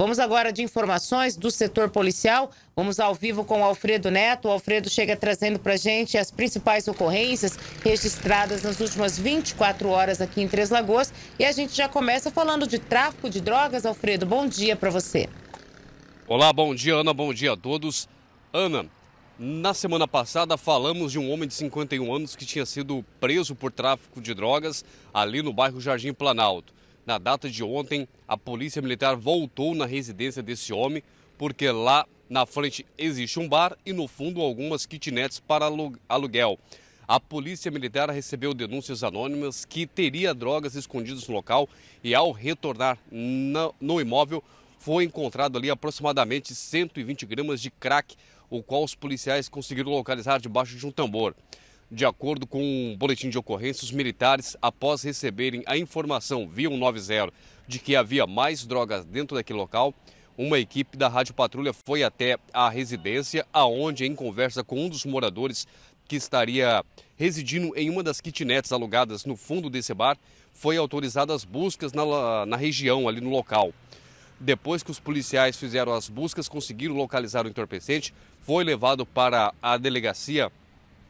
Vamos agora de informações do setor policial. Vamos ao vivo com o Alfredo Neto. O Alfredo chega trazendo para a gente as principais ocorrências registradas nas últimas 24 horas aqui em Três Lagoas. E a gente já começa falando de tráfico de drogas. Alfredo, bom dia para você. Olá, bom dia, Ana. Bom dia a todos. Ana, na semana passada falamos de um homem de 51 anos que tinha sido preso por tráfico de drogas ali no bairro Jardim Planalto. Na data de ontem, a polícia militar voltou na residência desse homem, porque lá na frente existe um bar e no fundo algumas kitnets para aluguel. A polícia militar recebeu denúncias anônimas que teria drogas escondidas no local e ao retornar no imóvel foi encontrado ali aproximadamente 120 gramas de crack, o qual os policiais conseguiram localizar debaixo de um tambor. De acordo com um boletim de ocorrência, os militares, após receberem a informação via 190 de que havia mais drogas dentro daquele local, uma equipe da Rádio Patrulha foi até a residência, aonde, em conversa com um dos moradores que estaria residindo em uma das kitnets alugadas no fundo desse bar, foi autorizada as buscas na região, ali no local. Depois que os policiais fizeram as buscas, conseguiram localizar o entorpecente, foi levado para a delegacia,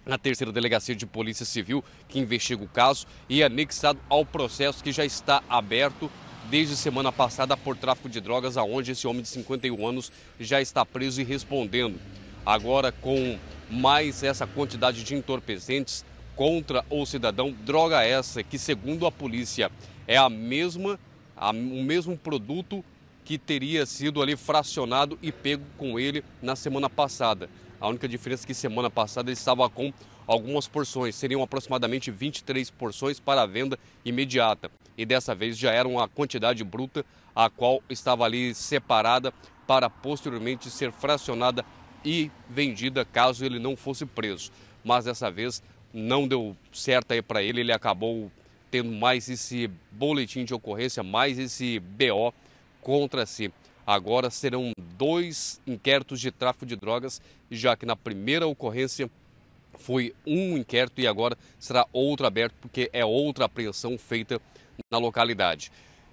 na terceira delegacia de polícia civil, que investiga o caso e é anexado ao processo que já está aberto desde semana passada por tráfico de drogas, aonde esse homem de 51 anos já está preso e respondendo. Agora, com mais essa quantidade de entorpecentes contra o cidadão, droga essa que, segundo a polícia, é o mesmo produto que teria sido ali fracionado e pego com ele na semana passada. A única diferença é que semana passada ele estava com algumas porções, seriam aproximadamente 23 porções para a venda imediata. E dessa vez já era uma quantidade bruta, a qual estava ali separada para posteriormente ser fracionada e vendida caso ele não fosse preso. Mas dessa vez não deu certo aí para ele, ele acabou tendo mais esse boletim de ocorrência, mais esse BO contra si. Agora serão 2 inquéritos de tráfico de drogas, já que na primeira ocorrência foi um inquérito e agora será outro aberto, porque é outra apreensão feita na localidade.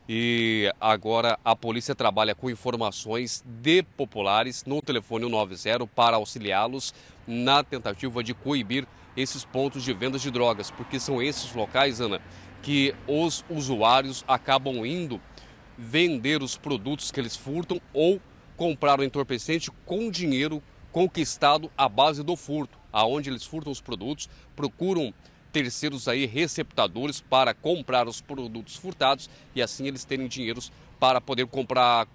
E agora a polícia trabalha com informações de populares no telefone 190 para auxiliá-los na tentativa de coibir esses pontos de vendas de drogas, porque são esses locais, Ana, que os usuários acabam indo vender os produtos que eles furtam ou comprar o entorpecente com dinheiro conquistado à base do furto, aonde eles furtam os produtos, procuram terceiros aí, receptadores, para comprar os produtos furtados e assim eles terem dinheiro para poder comprar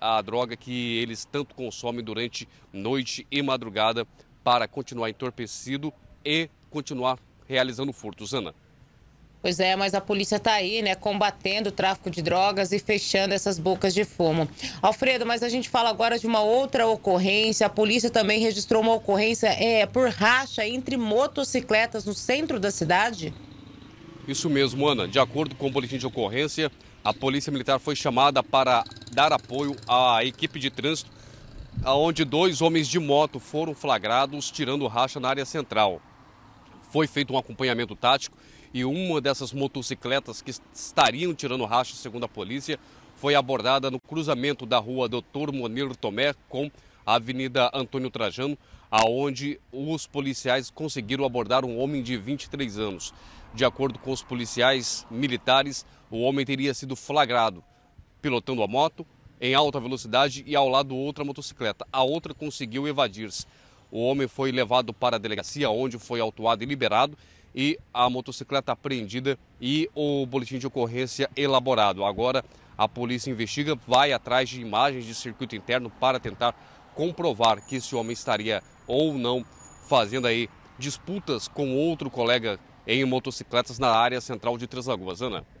a droga que eles tanto consomem durante noite e madrugada para continuar entorpecido e continuar realizando furtos, Ana. Pois é, mas a polícia está aí, né, combatendo o tráfico de drogas e fechando essas bocas de fumo. Alfredo, mas a gente fala agora de uma outra ocorrência. A polícia também registrou uma ocorrência por racha entre motocicletas no centro da cidade? Isso mesmo, Ana. De acordo com o boletim de ocorrência, a polícia militar foi chamada para dar apoio à equipe de trânsito, onde 2 homens de moto foram flagrados tirando racha na área central. Foi feito um acompanhamento tático e uma dessas motocicletas que estariam tirando racha, segundo a polícia, foi abordada no cruzamento da rua Doutor Moneiro Tomé com a Avenida Antônio Trajano, aonde os policiais conseguiram abordar um homem de 23 anos. De acordo com os policiais militares, o homem teria sido flagrado pilotando a moto em alta velocidade e ao lado outra motocicleta. A outra conseguiu evadir-se. O homem foi levado para a delegacia, onde foi autuado e liberado, e a motocicleta apreendida e o boletim de ocorrência elaborado. Agora a polícia investiga, vai atrás de imagens de circuito interno para tentar comprovar que esse homem estaria ou não fazendo aí disputas com outro colega em motocicletas na área central de Três Lagoas, Ana.